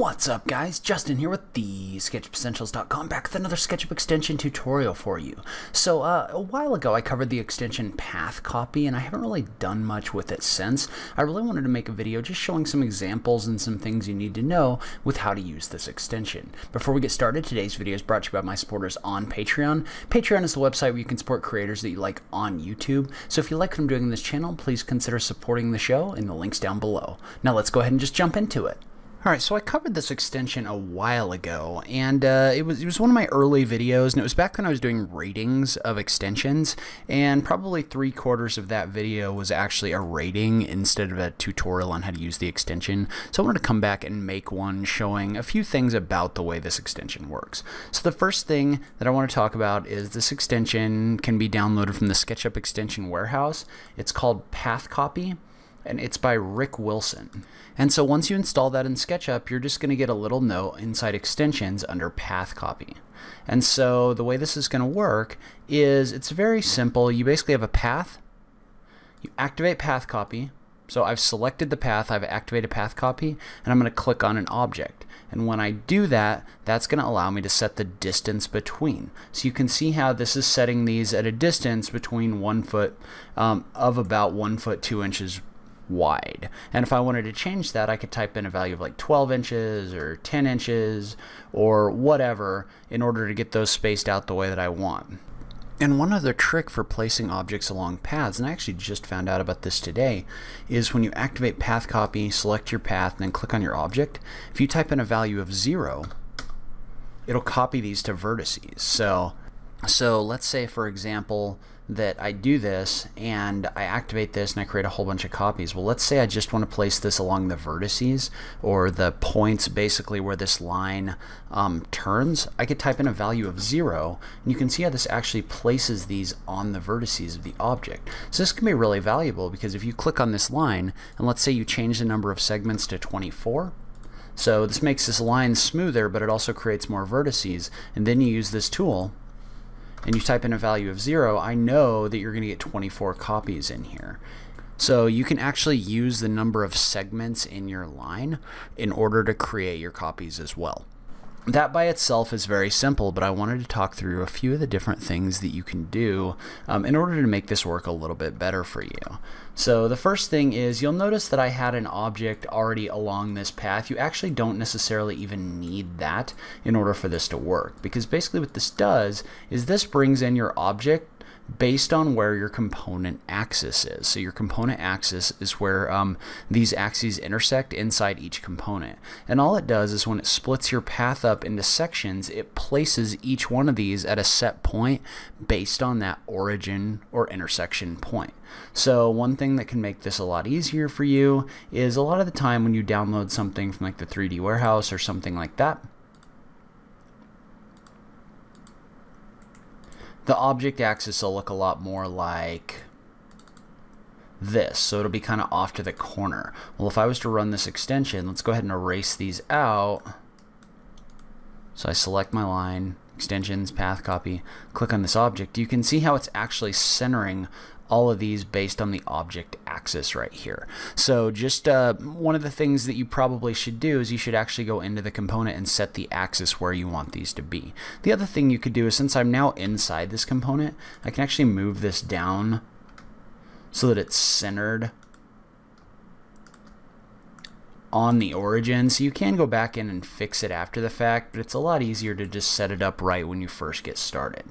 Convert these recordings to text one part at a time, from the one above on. What's up, guys? Justin here with the sketchupessentials.com, back with another SketchUp extension tutorial for you. So a while ago I covered the extension PathCopy, and I haven't really done much with it since. I really wanted to make a video just showing some examples and some things you need to know with how to use this extension. Before we get started, today's video is brought to you by my supporters on Patreon. Patreon is the website where you can support creators that you like on YouTube. So if you like what I'm doing on this channel, please consider supporting the show in the links down below. Now let's go ahead and just jump into it. Alright, so I covered this extension a while ago, and it was one of my early videos, and it was back when I was doing ratings of extensions, and probably 3/4 of that video was actually a rating instead of a tutorial on how to use the extension. So I wanted to come back and make one showing a few things about the way this extension works. So the first thing that I want to talk about is this extension can be downloaded from the SketchUp extension warehouse. It's called PathCopy, and it's by Rick Wilson. And so once you install that in SketchUp, you're just going to get a little note inside extensions under PathCopy. And so the way this is going to work is it's very simple. You basically have a path, you activate PathCopy. So I've selected the path, I've activated PathCopy, and I'm going to click on an object. And when I do that, that's going to allow me to set the distance between. So you can see how this is setting these at a distance between 1 foot, of about 1 foot 2 inches wide. And if I wanted to change that, I could type in a value of like 12 inches or 10 inches or whatever in order to get those spaced out the way that I want. And one other trick for placing objects along paths, and I actually just found out about this today, is when you activate PathCopy, select your path, and then click on your object, if you type in a value of 0, it'll copy these to vertices. So let's say, for example, that I do this and I activate this and I create a whole bunch of copies. Well, let's say I just want to place this along the vertices, or the points basically where this line turns. I could type in a value of 0, and you can see how this actually places these on the vertices of the object. So this can be really valuable, because if you click on this line and let's say you change the number of segments to 24, so this makes this line smoother, but it also creates more vertices. And then you use this tool and you type in a value of 0, I know that you're going to get 24 copies in here. So you can actually use the number of segments in your line in order to create your copies as well. That by itself is very simple, but I wanted to talk through a few of the different things that you can do in order to make this work a little bit better for you. So the first thing is, you'll notice that I had an object already along this path. You actually don't necessarily even need that in order for this to work, because basically what this does is this brings in your object based on where your component axis is. So your component axis is where these axes intersect inside each component. And all it does is when it splits your path up into sections, it places each one of these at a set point based on that origin or intersection point. So one thing that can make this a lot easier for you is, a lot of the time when you download something from like the 3D warehouse or something like that, the object axis will look a lot more like this, so it'll be kind of off to the corner. Well, if I was to run this extension, let's go ahead and erase these out. So I select my line, extensions, PathCopy, click on this object. You can see how it's actually centering all of these based on the object axis right here. So just one of the things that you probably should do is you should actually go into the component and set the axis where you want these to be. The other thing you could do is, since I'm now inside this component, I can actually move this down so that it's centered on the origin. So you can go back in and fix it after the fact, but it's a lot easier to just set it up right when you first get started.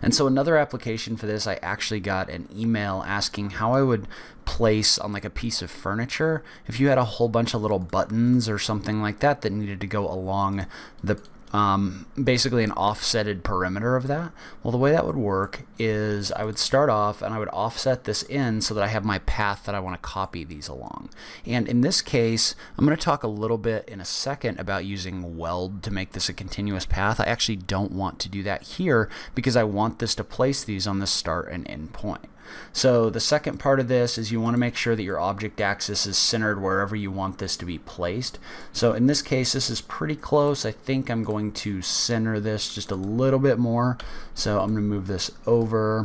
And so another application for this, I actually got an email asking how I would place on like a piece of furniture if you had a whole bunch of little buttons or something like that that needed to go along the basically an offsetted perimeter of that. Well, the way that would work is I would start off and I would offset this in so that I have my path that I want to copy these along. And in this case, I'm going to talk a little bit in a second about using WELD to make this a continuous path. I actually don't want to do that here, because I want this to place these on the start and end point. So the second part of this is, you want to make sure that your object axis is centered wherever you want this to be placed. So in this case, this is pretty close. I think I'm going to center this just a little bit more. So I'm going to move this over,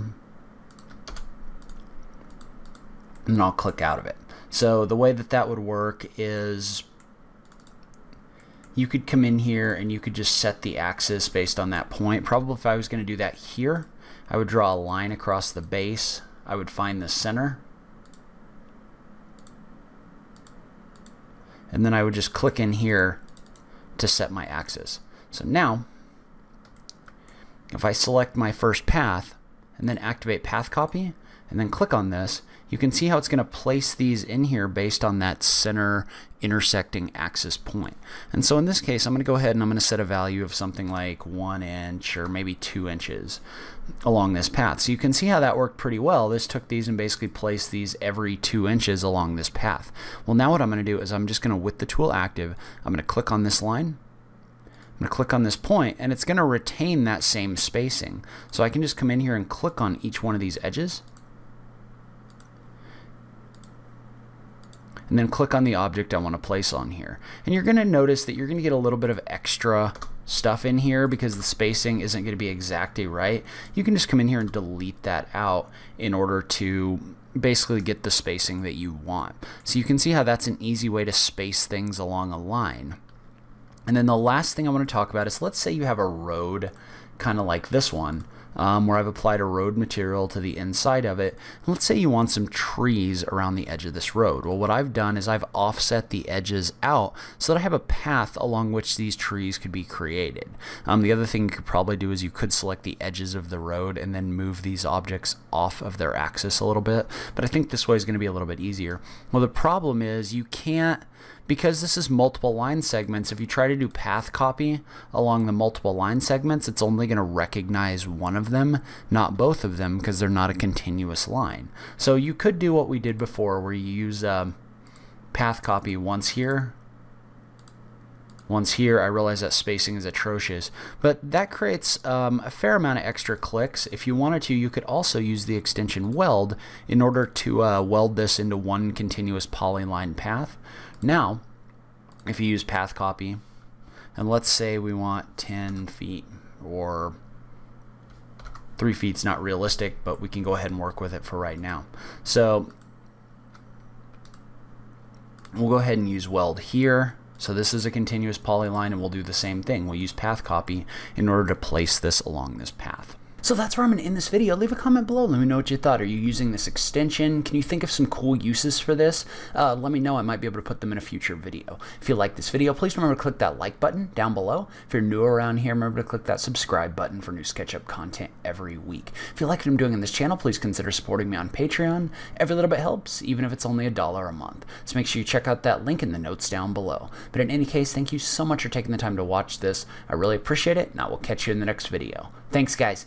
and then I'll click out of it. So the way that that would work is you could come in here and you could just set the axis based on that point. Probably if I was going to do that here, I would draw a line across the base. I would find the center. And then I would just click in here to set my axis. So now, if I select my first path and then activate Path Copy and then click on this, you can see how it's going to place these in here based on that center intersecting axis point. And so in this case, I'm going to go ahead and I'm going to set a value of something like 1 inch or maybe 2 inches along this path. So you can see how that worked pretty well. This took these and basically placed these every 2 inches along this path. Well, now what I'm going to do is I'm just going to, with the tool active, I'm going to click on this line. I'm going to click on this point, and it's going to retain that same spacing. So I can just come in here and click on each one of these edges, and then click on the object I want to place on here. And you're going to notice that you're going to get a little bit of extra stuff in here because the spacing isn't going to be exactly right. You can just come in here and delete that out in order to basically get the spacing that you want. So you can see how that's an easy way to space things along a line. And then the last thing I want to talk about is, let's say you have a road kind of like this one, where I've applied a road material to the inside of it. And let's say you want some trees around the edge of this road. Well, what I've done is I've offset the edges out so that I have a path along which these trees could be created. The other thing you could probably do is you could select the edges of the road and then move these objects off of their axis a little bit. But I think this way is going to be a little bit easier. Well, the problem is you can't, because this is multiple line segments, if you try to do path copy along the multiple line segments, it's only going to recognize one of them, not both of them, because they're not a continuous line. So you could do what we did before, where you use path copy once here, once here. I realize that spacing is atrocious, but that creates a fair amount of extra clicks. If you wanted to, you could also use the extension weld in order to weld this into one continuous polyline path. Now, if you use path copy, and let's say we want 10 feet or 3 feet's not realistic, but we can go ahead and work with it for right now. So we'll go ahead and use weld here. So this is a continuous polyline, and we'll do the same thing. We'll use path copy in order to place this along this path. So that's where I'm going to end this video. Leave a comment below. Let me know what you thought. Are you using this extension? Can you think of some cool uses for this? Let me know. I might be able to put them in a future video. If you like this video, please remember to click that like button down below. If you're new around here, remember to click that subscribe button for new SketchUp content every week. If you like what I'm doing on this channel, please consider supporting me on Patreon. Every little bit helps, even if it's only $1 a month. So make sure you check out that link in the notes down below. But in any case, thank you so much for taking the time to watch this. I really appreciate it, and I will catch you in the next video. Thanks, guys.